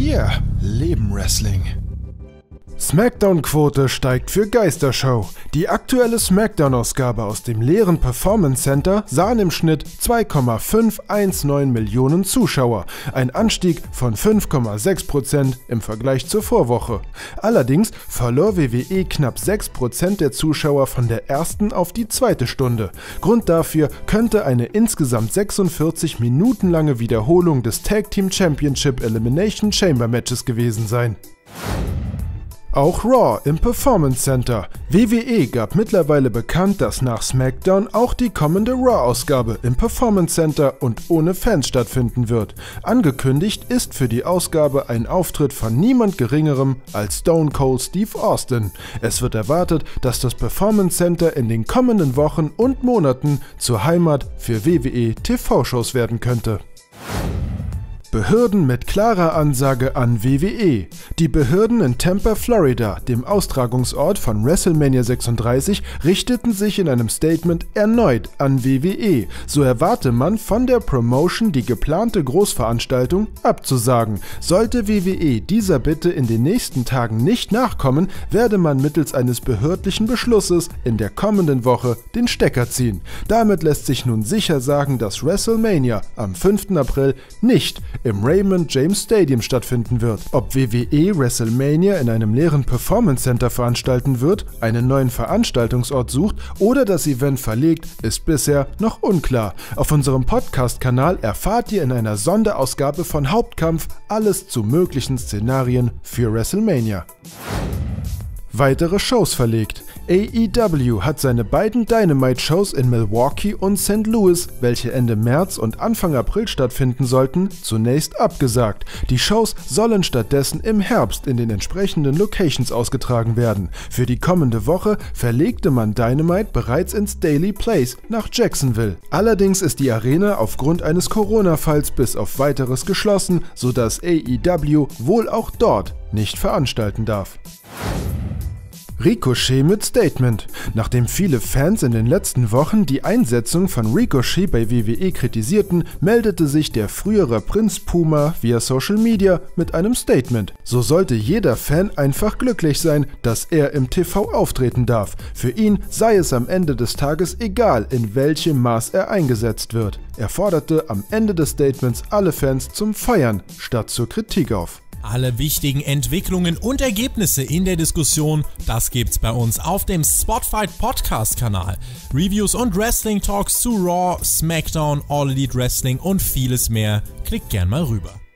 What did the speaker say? Wir leben Wrestling. SmackDown-Quote steigt für Geistershow. Die aktuelle SmackDown-Ausgabe aus dem leeren Performance Center sahen im Schnitt 2,519 Millionen Zuschauer, ein Anstieg von 5,6% im Vergleich zur Vorwoche. Allerdings verlor WWE knapp 6% der Zuschauer von der ersten auf die zweite Stunde. Grund dafür könnte eine insgesamt 46 Minuten lange Wiederholung des Tag Team Championship Elimination Chamber Matches gewesen sein. Auch RAW im Performance Center. WWE gab mittlerweile bekannt, dass nach SmackDown auch die kommende RAW-Ausgabe im Performance Center und ohne Fans stattfinden wird. Angekündigt ist für die Ausgabe ein Auftritt von niemand Geringerem als Stone Cold Steve Austin. Es wird erwartet, dass das Performance Center in den kommenden Wochen und Monaten zur Heimat für WWE TV-Shows werden könnte. Behörden mit klarer Ansage an WWE. Die Behörden in Tampa, Florida, dem Austragungsort von WrestleMania 36, richteten sich in einem Statement erneut an WWE. So erwarte man von der Promotion, die geplante Großveranstaltung abzusagen. Sollte WWE dieser Bitte in den nächsten Tagen nicht nachkommen, werde man mittels eines behördlichen Beschlusses in der kommenden Woche den Stecker ziehen. Damit lässt sich nun sicher sagen, dass WrestleMania am 5. April nicht im Raymond James Stadium stattfinden wird. Ob WWE WrestleMania in einem leeren Performance Center veranstalten wird, einen neuen Veranstaltungsort sucht oder das Event verlegt, ist bisher noch unklar. Auf unserem Podcast-Kanal erfahrt ihr in einer Sonderausgabe von Hauptkampf alles zu möglichen Szenarien für WrestleMania. Weitere Shows verlegt. AEW hat seine beiden Dynamite-Shows in Milwaukee und St. Louis, welche Ende März und Anfang April stattfinden sollten, zunächst abgesagt. Die Shows sollen stattdessen im Herbst in den entsprechenden Locations ausgetragen werden. Für die kommende Woche verlegte man Dynamite bereits ins Daily Place nach Jacksonville. Allerdings ist die Arena aufgrund eines Corona-Falls bis auf weiteres geschlossen, sodass AEW wohl auch dort nicht veranstalten darf. Ricochet mit Statement. Nachdem viele Fans in den letzten Wochen die Einsetzung von Ricochet bei WWE kritisierten, meldete sich der frühere Prinz Puma via Social Media mit einem Statement. So sollte jeder Fan einfach glücklich sein, dass er im TV auftreten darf. Für ihn sei es am Ende des Tages egal, in welchem Maß er eingesetzt wird. Er forderte am Ende des Statements alle Fans zum Feiern statt zur Kritik auf. Alle wichtigen Entwicklungen und Ergebnisse in der Diskussion, das gibt's bei uns auf dem Spotfight Podcast Kanal. Reviews und Wrestling Talks zu Raw, SmackDown, All Elite Wrestling und vieles mehr. Klickt gern mal rüber.